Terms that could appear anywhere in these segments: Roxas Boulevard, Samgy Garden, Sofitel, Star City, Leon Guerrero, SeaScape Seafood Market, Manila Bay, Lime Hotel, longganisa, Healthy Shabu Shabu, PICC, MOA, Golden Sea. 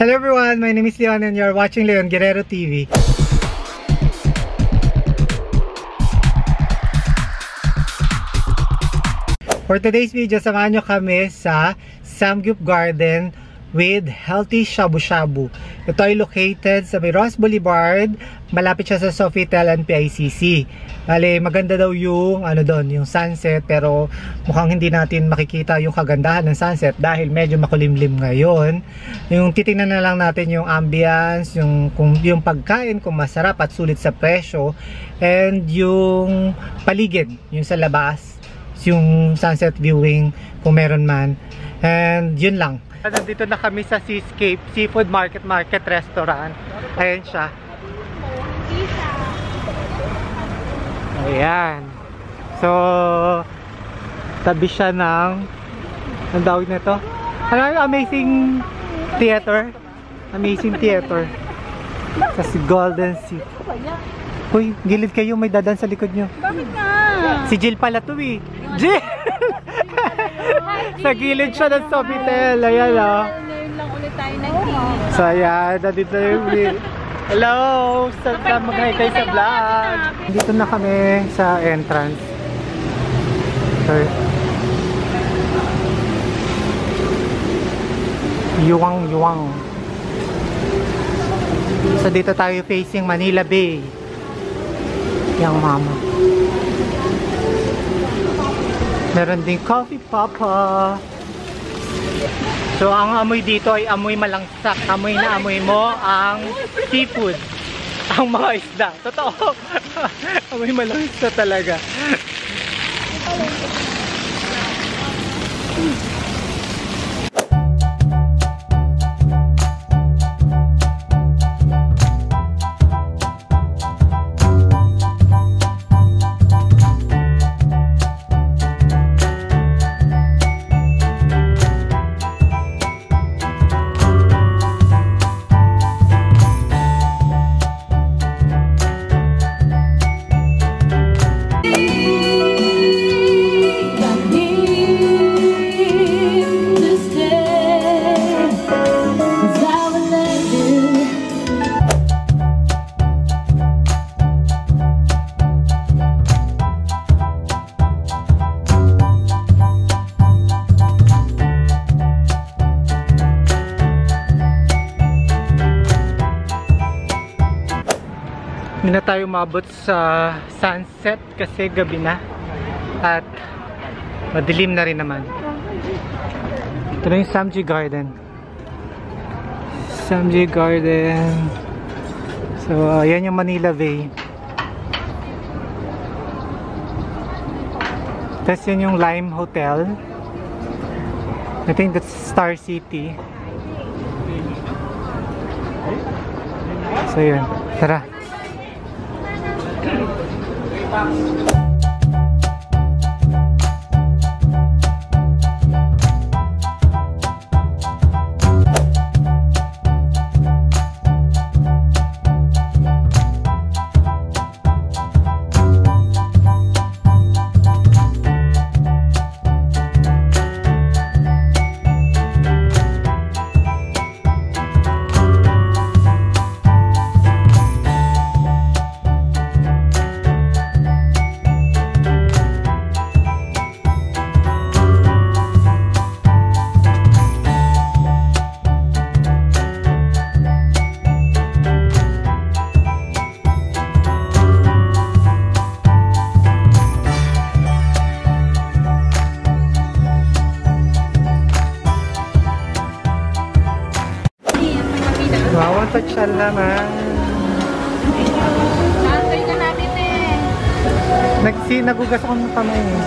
Hello everyone, my name is Leon and you're watching Leon Guerrero TV. For today's video, samahan nyo kami sa Samgy Garden with Healthy Shabu Shabu. Ito ay located sa Roxas Boulevard, malapit siya sa Sofitel and PICC. Bale, maganda daw yung yung sunset, pero mukhang hindi natin makikita yung kagandahan ng sunset dahil medyo makulimlim ngayon. Yung titingnan na lang natin yung ambience, yung pagkain kung masarap at sulit sa presyo, and yung paligid, yung sa labas, yung sunset viewing kung meron man. And yun lang. Nandito na kami sa SeaScape Seafood Market Restaurant. Ayan siya. Ayan. So, tabi siya ng, ang dawag na ito? Ano yung amazing theater? Amazing theater. Sa Golden Sea. Uy, gilid kayo, may dadan sa likod nyo. Bakit na? Si Jill pala to eh. Jill! Sa gilid siya ng Sofitel. Ayan o. Ngayon lang ulit tayo nag-gilid. So ayan, nandito yung hello! Mag-hi kayo sa vlog. Dito na kami sa entrance. Sorry. Yuwang. So dito tayo facing Manila Bay. Yang mama. Meron ding coffee papa. So ang amoy dito ay amoy malangsak. Amoy na amoy mo ang seafood. Ang mga isda. Totoo. Amoy malangsak talaga. Hindi na tayo umabot sa sunset kasi gabi na at madilim na rin naman. Ito na yung Samgy Garden. So ayan yung Manila Bay. Tapos yun yung Lime Hotel. I think that's Star City. So yun, tara. Thank you. Pasyal naman. Naantay na natin eh. Nagugas ako ng kamay eh.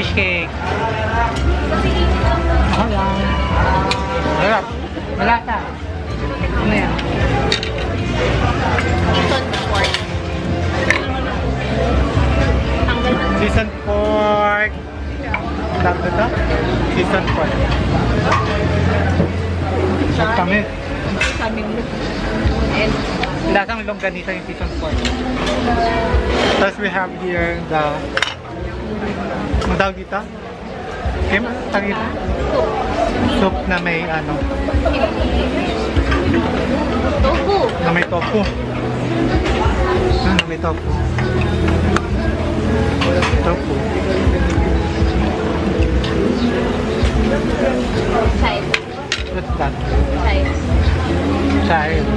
Fish cake. Wala. Malasa. Ano yan? ito? Season pot. Ang tamit. Ang tamit. And lasang longganisa yung season pot. Tapos we have here the ang tawag dito? Kim? Tawag dito? Soup na may ano? Tofu. Na may tofu. Ah, na may tofu. Tofu. Chive. What's that? Chive. Chive.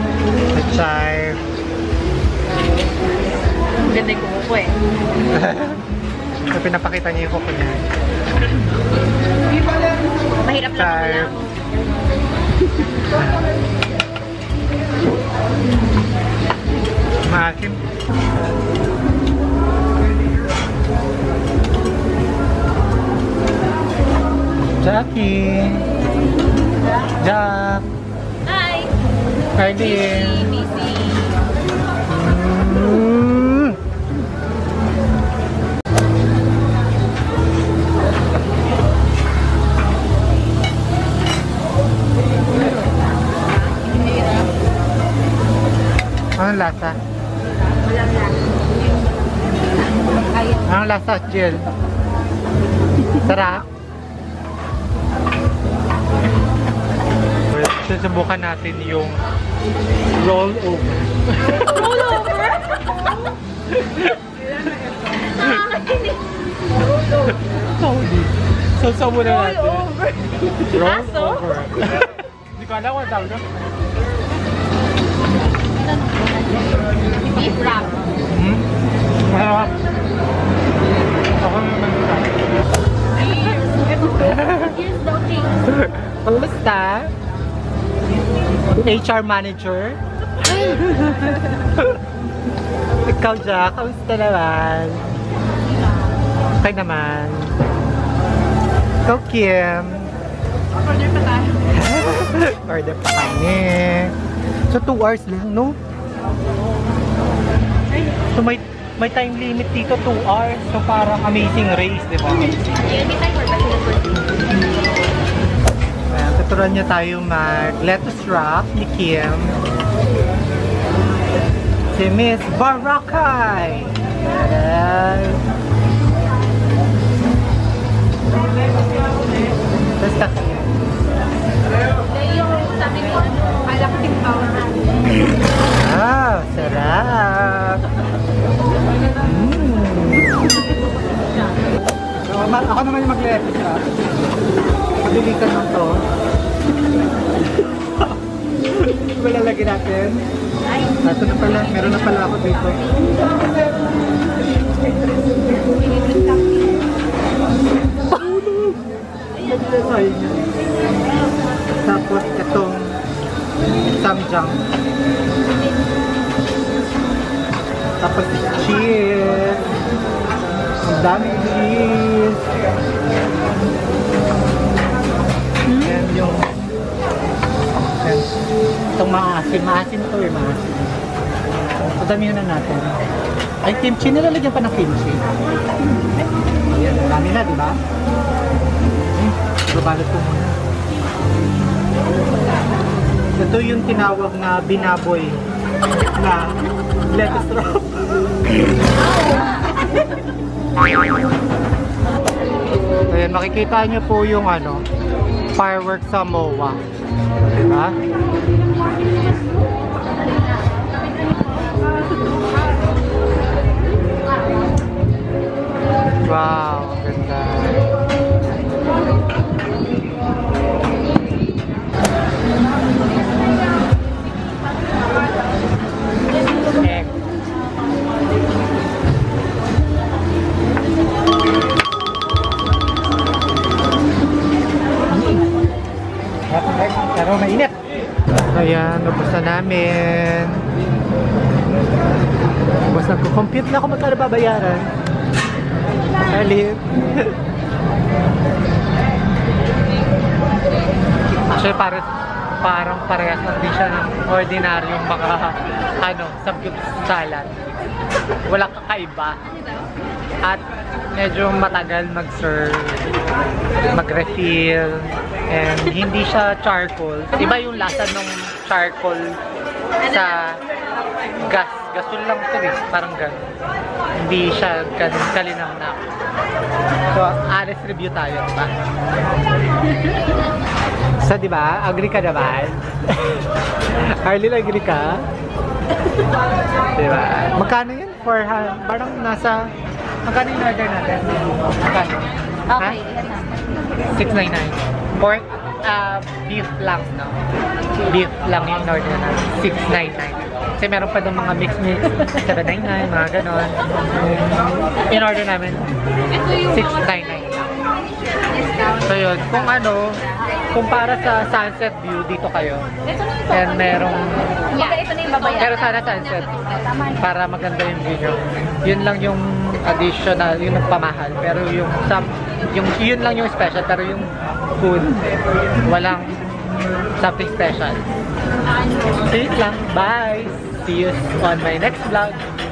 The chive. Ganda yung kumuko eh. So, pinapakita niya yung kuko niya. Mahirap lang ako lang. Maasim. Jackie! Jack! Hi! Hi din! Busy! Anong lasa? Walang lasa. Anong lasa, Jill? Sarap? Susubukan natin yung rollover. Rollover? So muna natin. Rollover? Rollover. Hindi ko alam kung tawag na. Beef wrap. Masarap. Ako naman magkita. Here's the thing. Kamusta? HR manager? Ikaw, Jack, kamusta naman? Okay naman. Ikaw, Kim. Order pa tayo. Order pa kami. So, 2 hours lang, no? So, may time limit dito, 2 hours. So, parang amazing race, di ba? May time for that. Tuturuan niya tayo mag-lettuce wrap ni Kim. Si Miss Barakay! Tapos taksi. Yung sabi ko, alakting pawahan. Wow! Sarap! Ako naman yung mag-lettuce wrap. Pagdilikan lang to. Malalagay natin. Ito na pala. Meron na pala ako dito. Tapos itong samjang. Tapos cheese. Ang dami cheese. Ayan yung itong maasim, maasim ito eh, maasim. So, damihan na natin. Ay, kimchi, nilalagyan pa ng kimchi. Ayan, marami na, diba? Babalot ko muna. Ito yung tinawag na binaboy na lettuce wrap. Ayan, makikita nyo po yung ano, fireworks sa MOA. Diba? Wow, ganda. Egg. Pero mainit. Ayan, ubos na namin. Ubos na compute na kung magkano babayaran. Alip. Actually, para parang parehas, hindi siya ng ordinaryong baka ano, samgyup salad. Wala kakaiba. At medyo matagal mag-serve, mag-refill, and hindi siya charcoal. Iba yung lasa ng charcoal sa gas. Gasol lang ito eh, parang gano'n. Hindi siya gano'n kalinaw na. So, honest review tayo, diba? So, diba? Agree ka naman? Arlene, agree ka? Diba? Magkano yun? For parang nasa... Magkano yung order natin? Magkano? Okay. $6.99. Pork, beef lang, no? Beef lang yung order natin. $6.99. Kasi meron pa doon mga mix-mix. $7.99, mga ganon. In order namin, $6.99. So yun, kung ano, kung para sa sunset view, dito kayo. And merong... Pero sana sunset. Para maganda yung view. Yun lang yung additional, yun ang pamahal. Pero yung yun lang yung special. Pero yung food, walang something special. So yun lang. Bye! See you on my next vlog.